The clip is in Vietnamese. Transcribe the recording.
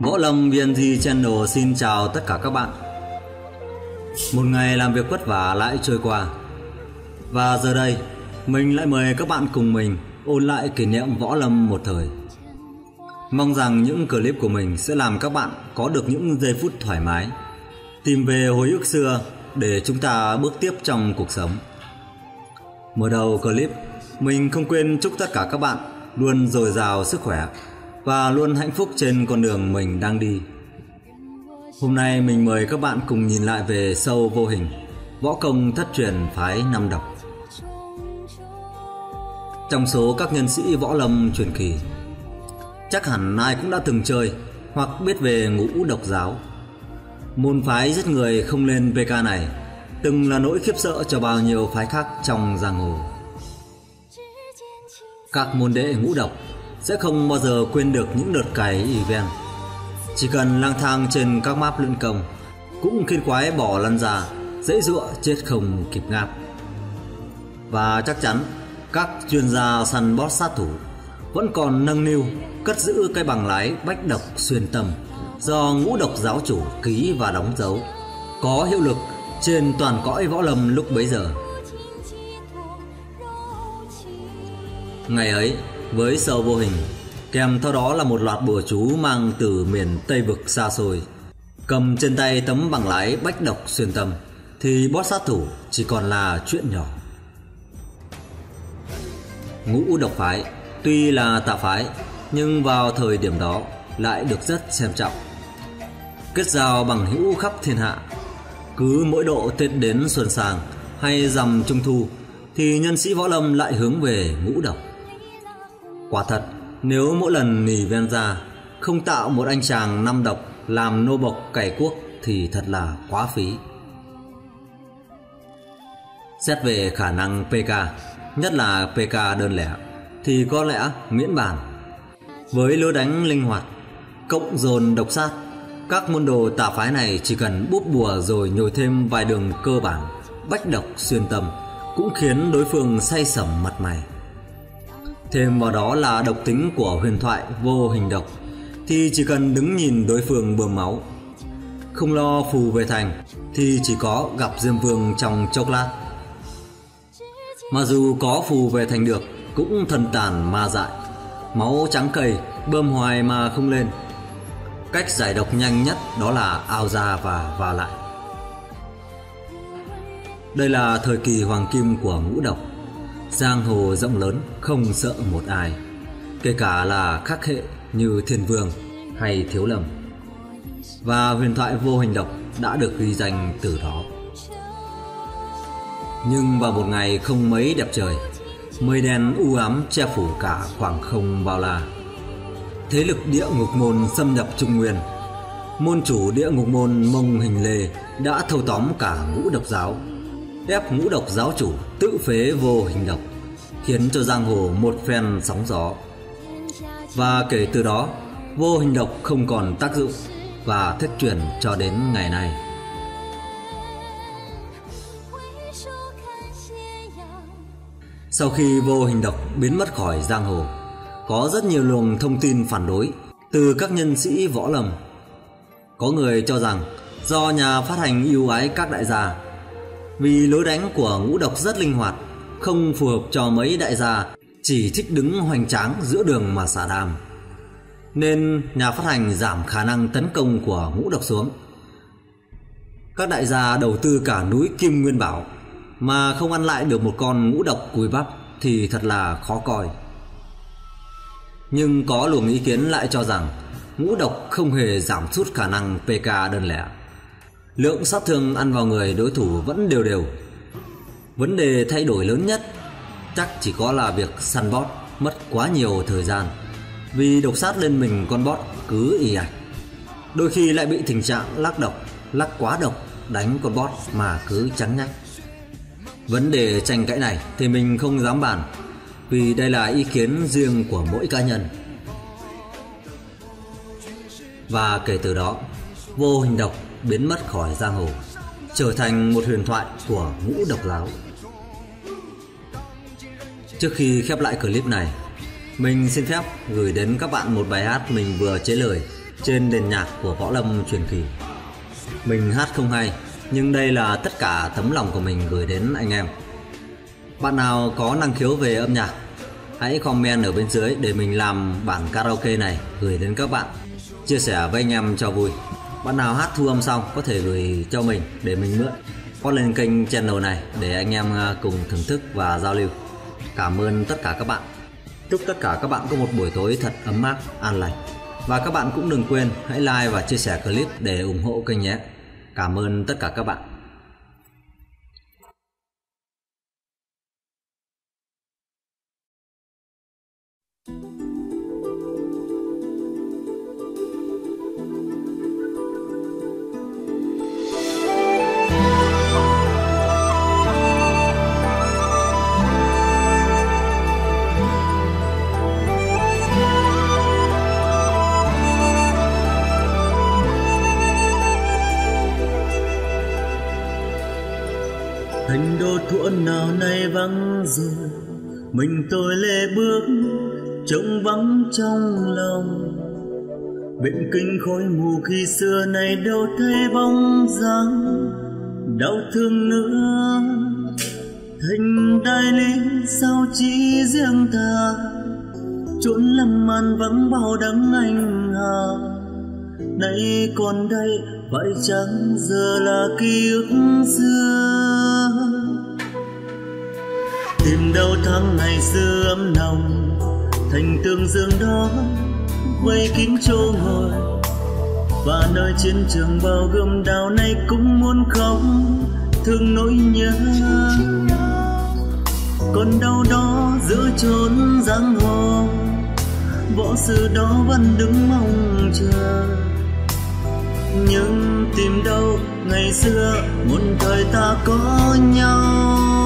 Võ Lâm VNG Channel xin chào tất cả các bạn. Một ngày làm việc vất vả lại trôi qua, và giờ đây mình lại mời các bạn cùng mình ôn lại kỷ niệm Võ Lâm một thời. Mong rằng những clip của mình sẽ làm các bạn có được những giây phút thoải mái, tìm về hồi ức xưa để chúng ta bước tiếp trong cuộc sống. Mở đầu clip, mình không quên chúc tất cả các bạn luôn dồi dào sức khỏe và luôn hạnh phúc trên con đường mình đang đi. Hôm nay mình mời các bạn cùng nhìn lại về show Vô Hình, Võ Công Thất Truyền Phái năm độc. Trong số các nhân sĩ Võ Lâm truyền kỳ, chắc hẳn ai cũng đã từng chơi hoặc biết về Ngũ Độc giáo. Môn phái giết người không lên VK này từng là nỗi khiếp sợ cho bao nhiêu phái khác trong giang hồ. Các môn đệ ngũ độc sẽ không bao giờ quên được những đợt cày event. Chỉ cần lang thang trên các map luyện công, cũng khiến quái bỏ lăn ra, dễ dụa chết không kịp ngáp. Và chắc chắn các chuyên gia săn boss sát thủ vẫn còn nâng niu cất giữ cái bằng lái Bách Độc Xuyên Tâm do Ngũ Độc giáo chủ ký và đóng dấu, có hiệu lực trên toàn cõi Võ Lâm lúc bấy giờ. Ngày ấy, với show Vô Hình, kèm theo đó là một loạt bùa chú mang từ miền Tây vực xa xôi. Cầm trên tay tấm bằng lái Bách Độc Xuyên Tâm thì boss sát thủ chỉ còn là chuyện nhỏ. Ngũ Độc phái tuy là tà phái, nhưng vào thời điểm đó lại được rất xem trọng. Kết giao bằng hữu khắp thiên hạ. Cứ mỗi độ Tết đến xuân sang hay rằm trung thu thì nhân sĩ Võ Lâm lại hướng về ngũ độc. Quả thật, nếu mỗi lần event ra không tạo một anh chàng năm độc làm nô bộc cày cuốc thì thật là quá phí. Xét về khả năng PK, nhất là PK đơn lẻ, thì có lẽ miễn bàn. Với lối đánh linh hoạt, cộng dồn độc sát, các môn đồ tà phái này chỉ cần búp bùa rồi nhồi thêm vài đường cơ bản Bách Độc Xuyên Tâm cũng khiến đối phương say sẩm mặt mày. Thêm vào đó là độc tính của huyền thoại Vô Hình Độc, thì chỉ cần đứng nhìn đối phương bơm máu, không lo phù về thành, thì chỉ có gặp Diêm Vương trong chốc lát. Mà dù có phù về thành được cũng thần tàn ma dại, máu trắng cầy bơm hoài mà không lên. Cách giải độc nhanh nhất đó là ao ra và va lại. Đây là thời kỳ hoàng kim của ngũ độc. Giang hồ rộng lớn không sợ một ai, kể cả là khắc hệ như Thiên Vương hay Thiếu Lâm. Và huyền thoại Vô Hình Độc đã được ghi danh từ đó. Nhưng vào một ngày không mấy đẹp trời, mây đen u ám che phủ cả khoảng không bao la. Thế lực địa ngục môn xâm nhập Trung Nguyên. Môn chủ địa ngục môn Mông Hình Lê đã thâu tóm cả ngũ độc giáo, ép ngũ độc giáo chủ tự phế vô hình độc, khiến cho giang hồ một phen sóng gió. Và kể từ đó, vô hình độc không còn tác dụng và thất truyền cho đến ngày nay. Sau khi vô hình độc biến mất khỏi giang hồ, có rất nhiều luồng thông tin phản đối từ các nhân sĩ Võ Lâm. Có người cho rằng do nhà phát hành ưu ái các đại gia, vì lối đánh của ngũ độc rất linh hoạt, không phù hợp cho mấy đại gia chỉ thích đứng hoành tráng giữa đường mà xả đàm, nên nhà phát hành giảm khả năng tấn công của ngũ độc xuống. Các đại gia đầu tư cả núi Kim Nguyên Bảo mà không ăn lại được một con ngũ độc cùi bắp thì thật là khó coi. Nhưng có luồng ý kiến lại cho rằng ngũ độc không hề giảm sút khả năng PK đơn lẻ. Lượng sát thương ăn vào người đối thủ vẫn đều đều. Vấn đề thay đổi lớn nhất chắc chỉ có là việc săn bot mất quá nhiều thời gian, vì độc sát lên mình con bot cứ ì ạch. Đôi khi lại bị tình trạng lắc độc, lắc quá độc, đánh con bot mà cứ trắng nhách. Vấn đề tranh cãi này thì mình không dám bàn, vì đây là ý kiến riêng của mỗi cá nhân. Và kể từ đó, vô hình độc biến mất khỏi giang hồ, trở thành một huyền thoại của ngũ độc giáo. Trước khi khép lại clip này, mình xin phép gửi đến các bạn một bài hát mình vừa chế lời trên nền nhạc của Võ Lâm truyền kỳ. Mình hát không hay, nhưng đây là tất cả tấm lòng của mình gửi đến anh em. Bạn nào có năng khiếu về âm nhạc, hãy comment ở bên dưới để mình làm bản karaoke này gửi đến các bạn, chia sẻ với anh em cho vui. Bạn nào hát thu âm xong có thể gửi cho mình để mình mượn, post lên kênh channel này để anh em cùng thưởng thức và giao lưu. Cảm ơn tất cả các bạn. Chúc tất cả các bạn có một buổi tối thật ấm áp, an lành. Và các bạn cũng đừng quên hãy like và chia sẻ clip để ủng hộ kênh nhé. Cảm ơn tất cả các bạn. Thành đô thuở nào nay vắng rồi, mình tôi lê bước trống vắng trong lòng. Bên kinh khói mù khi xưa nay đâu thấy bóng dáng, đau thương nữa. Thành đại lý sao chỉ riêng ta, trốn lầm màn vắng bao đắng anh hà. Nay còn đây vậy chẳng giờ là ký ức xưa. Tìm đâu tháng ngày xưa ấm nồng, thành tương dương đó vây kín chỗ ngồi. Và nơi chiến trường bao gươm đao nay cũng muốn khóc thương nỗi nhớ. Còn đâu đó giữa chốn giang hồ, võ sư đó vẫn đứng mong chờ. Nhưng tìm đâu ngày xưa một thời ta có nhau.